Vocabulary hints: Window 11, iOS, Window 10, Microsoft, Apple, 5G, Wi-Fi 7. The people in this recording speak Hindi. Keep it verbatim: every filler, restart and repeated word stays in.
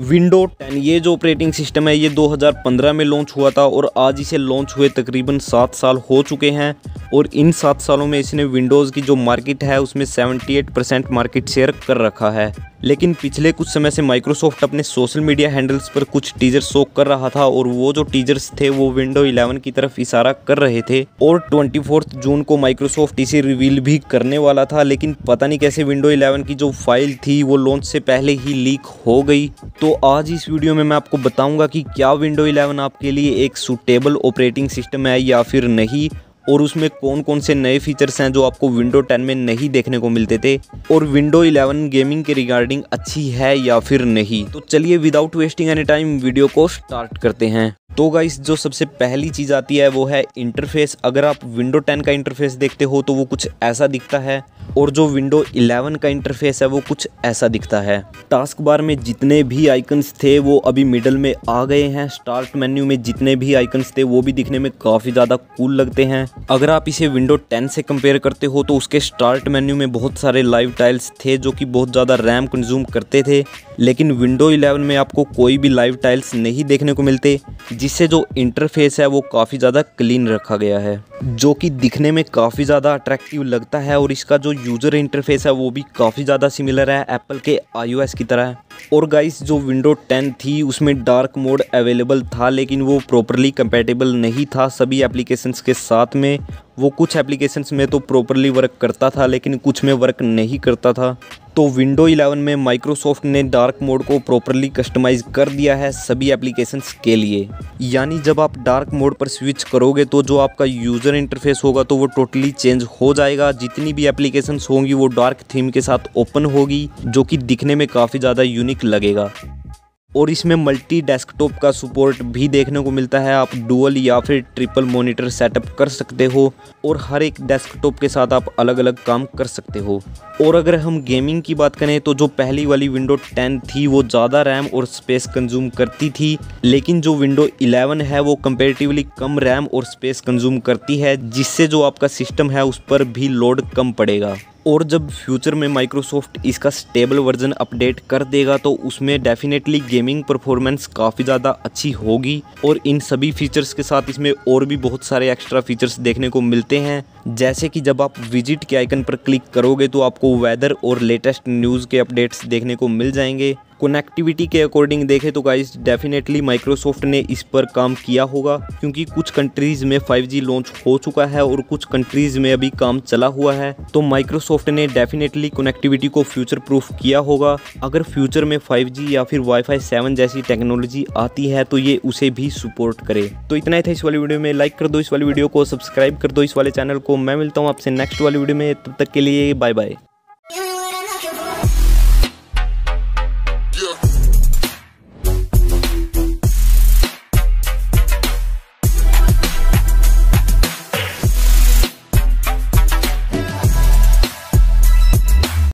विंडोज टेन ये जो ऑपरेटिंग सिस्टम है ये दो हज़ार पंद्रह में लॉन्च हुआ था और आज इसे लॉन्च हुए तकरीबन सात साल हो चुके हैं और इन सात सालों में इसने विंडोज़ की जो मार्केट है उसमें अठहत्तर परसेंट मार्केट शेयर कर रखा है। लेकिन पिछले कुछ समय से माइक्रोसॉफ्ट अपने सोशल मीडिया हैंडल्स पर कुछ टीजर्स शो कर रहा था और वो जो टीजर्स थे वो विंडोज इलेवन की तरफ इशारा कर रहे थे और चौबीस जून को माइक्रोसॉफ्ट इसे रिवील भी करने वाला था। लेकिन पता नहीं कैसे विंडोज इलेवन की जो फाइल थी वो लॉन्च से पहले ही लीक हो गई। तो आज इस वीडियो में मैं आपको बताऊंगा कि क्या विंडोज इलेवन आपके लिए एक सूटेबल ऑपरेटिंग सिस्टम है या फिर नहीं, और उसमें कौन कौन से नए फीचर्स हैं जो आपको विंडोज टेन में नहीं देखने को मिलते थे, और विंडोज इलेवन गेमिंग के रिगार्डिंग अच्छी है या फिर नहीं। तो चलिए without wasting any time video को स्टार्ट करते हैं। तो गाइस जो सबसे पहली चीज़ आती है वो है इंटरफेस। अगर आप विंडोज टेन का इंटरफेस देखते हो तो वो कुछ ऐसा दिखता है और जो विंडोज इलेवन का इंटरफेस है वो कुछ ऐसा दिखता है। टास्क बार में जितने भी आइकन्स थे वो अभी मिडल में आ गए हैं। स्टार्ट मेन्यू में जितने भी आइकन्स थे वो भी दिखने में काफ़ी ज़्यादा कूल लगते हैं। अगर आप इसे विंडोज टेन से कंपेयर करते हो तो उसके स्टार्ट मेन्यू में बहुत सारे लाइव टाइल्स थे जो कि बहुत ज़्यादा रैम कंज्यूम करते थे, लेकिन विंडोज इलेवन में आपको कोई भी लाइव टाइल्स नहीं देखने को मिलते, जिससे जो इंटरफेस है वो काफ़ी ज़्यादा क्लीन रखा गया है, जो कि दिखने में काफ़ी ज़्यादा अट्रैक्टिव लगता है। और इसका जो यूज़र इंटरफेस है वो भी काफ़ी ज़्यादा सिमिलर है एप्पल के आईओएस की तरह। और गाइस जो विंडोज टेन थी उसमें डार्क मोड अवेलेबल था, लेकिन वो प्रॉपरली कंपैटिबल नहीं था सभी एप्लीकेशंस के साथ में। वो कुछ एप्लीकेशंस में तो प्रॉपरली वर्क करता था लेकिन कुछ में वर्क नहीं करता था। तो विंडोज इलेवन में माइक्रोसॉफ्ट ने डार्क मोड को प्रॉपरली कस्टमाइज़ कर दिया है सभी एप्लीकेशंस के लिए, यानी जब आप डार्क मोड पर स्विच करोगे तो जो आपका यूज़र इंटरफेस होगा तो वो टोटली चेंज हो जाएगा। जितनी भी एप्लीकेशंस होंगी वो डार्क थीम के साथ ओपन होगी, जो कि दिखने में काफ़ी ज़्यादा यूनिक लगेगा। और इसमें मल्टी डेस्कटॉप का सपोर्ट भी देखने को मिलता है। आप डुअल या फिर ट्रिपल मॉनिटर सेटअप कर सकते हो और हर एक डेस्कटॉप के साथ आप अलग अलग काम कर सकते हो। और अगर हम गेमिंग की बात करें तो जो पहली वाली विंडोज टेन थी वो ज़्यादा रैम और स्पेस कंज्यूम करती थी, लेकिन जो विंडोज इलेवन है वो कंपैरेटिवली कम रैम और स्पेस कंज्यूम करती है, जिससे जो आपका सिस्टम है उस पर भी लोड कम पड़ेगा। और जब फ्यूचर में माइक्रोसॉफ्ट इसका स्टेबल वर्जन अपडेट कर देगा तो उसमें डेफिनेटली गेमिंग परफॉर्मेंस काफ़ी ज़्यादा अच्छी होगी। और इन सभी फीचर्स के साथ इसमें और भी बहुत सारे एक्स्ट्रा फीचर्स देखने को मिलते हैं, जैसे कि जब आप विजिट के आइकन पर क्लिक करोगे तो आपको वेदर और लेटेस्ट न्यूज़ के अपडेट्स देखने को मिल जाएंगे। कनेक्टिविटी के अकॉर्डिंग देखें तो गाइस डेफिनेटली माइक्रोसॉफ्ट ने इस पर काम किया होगा, क्योंकि कुछ कंट्रीज़ में फाइव जी लॉन्च हो चुका है और कुछ कंट्रीज़ में अभी काम चला हुआ है। तो माइक्रोसॉफ्ट ने डेफिनेटली कनेक्टिविटी को फ्यूचर प्रूफ किया होगा। अगर फ्यूचर में फाइव जी या फिर वाईफाई सेवन जैसी टेक्नोलॉजी आती है तो ये उसे भी सपोर्ट करे। तो इतना ही था इस वाली वीडियो में। लाइक कर दो इस वाली वीडियो को, सब्सक्राइब कर दो इस वाले चैनल को। मैं मिलता हूँ आपसे नेक्स्ट वाली वीडियो में, तब तक के लिए बाय बाय।